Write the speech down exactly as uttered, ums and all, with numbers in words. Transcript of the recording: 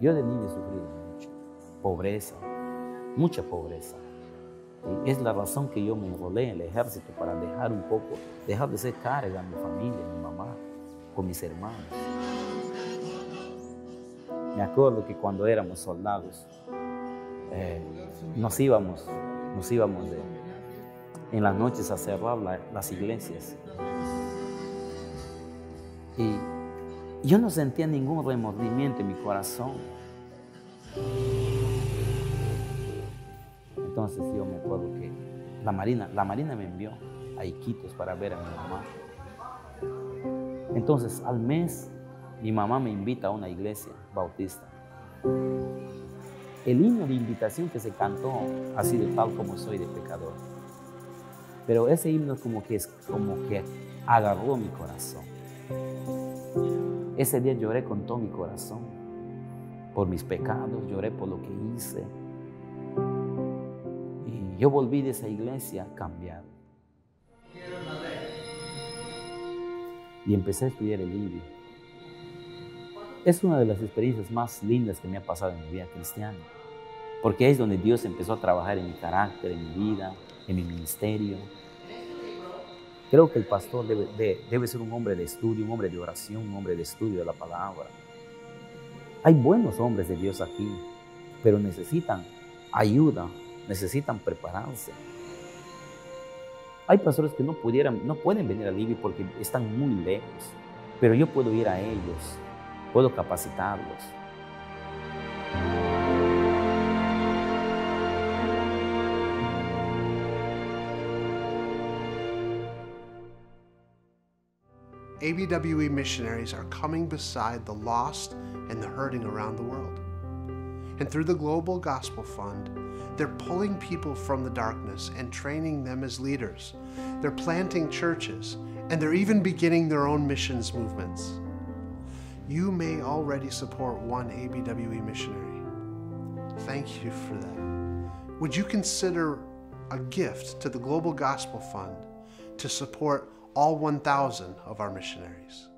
Yo de niño he sufrido mucho, pobreza, mucha pobreza. Y es la razón que yo me enrolé en el ejército, para dejar un poco, dejar de ser carga a mi familia, a mi mamá, con mis hermanos. Me acuerdo que cuando éramos soldados, eh, nos íbamos, nos íbamos de, en las noches a cerrar la, las iglesias. Y yo no sentía ningún remordimiento en mi corazón. Entonces yo me acuerdo que la Marina, la Marina me envió a Iquitos para ver a mi mamá. Entonces al mes mi mamá me invita a una iglesia bautista. El himno de invitación que se cantó ha sido Tal como soy, de Pecador. Pero ese himno como que, como que agarró mi corazón. Ese día lloré con todo mi corazón por mis pecados, lloré por lo que hice. Y yo volví de esa iglesia cambiado. Y empecé a estudiar el libro. Es una de las experiencias más lindas que me ha pasado en mi vida cristiana, porque es donde Dios empezó a trabajar en mi carácter, en mi vida, en mi ministerio. Creo que el pastor debe, de, debe ser un hombre de estudio, un hombre de oración, un hombre de estudio de la palabra. Hay buenos hombres de Dios aquí, pero necesitan ayuda, necesitan prepararse. Hay pastores que no, pudieran, no pueden venir a Libia porque están muy lejos, pero yo puedo ir a ellos, puedo capacitarlos. A B W E missionaries are coming beside the lost and the hurting around the world. And through the Global Gospel Fund, they're pulling people from the darkness and training them as leaders. They're planting churches, and they're even beginning their own missions movements. You may already support one A B W E missionary. Thank you for that. Would you consider a gift to the Global Gospel Fund to support all one thousand of our missionaries?